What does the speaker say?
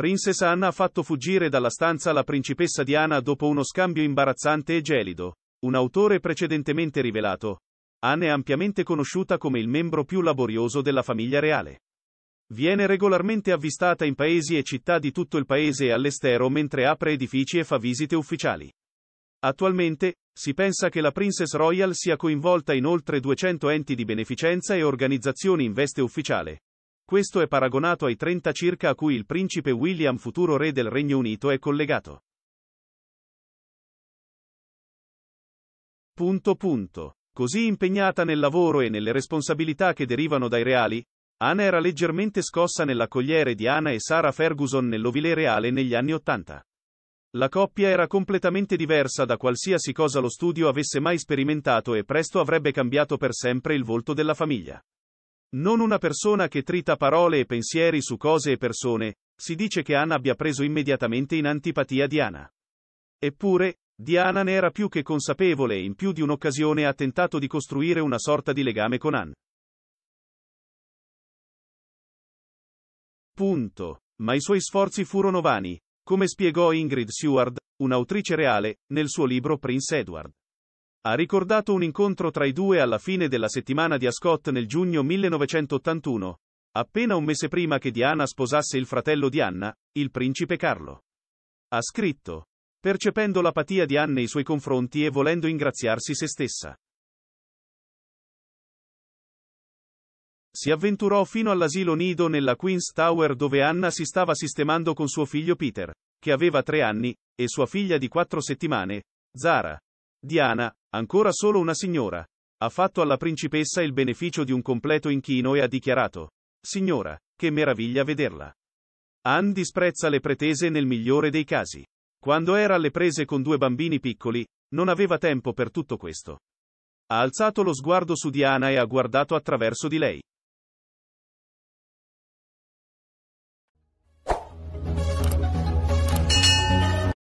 Princess Anna ha fatto fuggire dalla stanza la principessa Diana dopo uno scambio imbarazzante e gelido. Un autore precedentemente rivelato, Anne è ampiamente conosciuta come il membro più laborioso della famiglia reale. Viene regolarmente avvistata in paesi e città di tutto il paese e all'estero mentre apre edifici e fa visite ufficiali. Attualmente, si pensa che la Princess Royal sia coinvolta in oltre 200 enti di beneficenza e organizzazioni in veste ufficiale. Questo è paragonato ai 30 circa a cui il principe William, futuro re del Regno Unito, è collegato. Così impegnata nel lavoro e nelle responsabilità che derivano dai reali, Anna era leggermente scossa nell'accogliere Diana e Sara Ferguson nell'ovile reale negli anni '80. La coppia era completamente diversa da qualsiasi cosa lo studio avesse mai sperimentato e presto avrebbe cambiato per sempre il volto della famiglia. Non una persona che trita parole e pensieri su cose e persone, si dice che Anna abbia preso immediatamente in antipatia Diana. Eppure, Diana ne era più che consapevole e in più di un'occasione ha tentato di costruire una sorta di legame con Anne. Ma i suoi sforzi furono vani, come spiegò Ingrid Seward, un'autrice reale, nel suo libro Prince Edward. Ha ricordato un incontro tra i due alla fine della settimana di Ascot nel giugno 1981, appena un mese prima che Diana sposasse il fratello di Anna, il principe Carlo. Ha scritto: percependo l'apatia di Anne nei suoi confronti e volendo ingraziarsi se stessa, si avventurò fino all'asilo nido nella Queen's Tower dove Anna si stava sistemando con suo figlio Peter, che aveva 3 anni, e sua figlia di 4 settimane, Zara. Diana, ancora solo una signora, ha fatto alla principessa il beneficio di un completo inchino e ha dichiarato: signora, che meraviglia vederla. Anne disprezza le pretese nel migliore dei casi. Quando era alle prese con 2 bambini piccoli, non aveva tempo per tutto questo. Ha alzato lo sguardo su Diana e ha guardato attraverso di lei.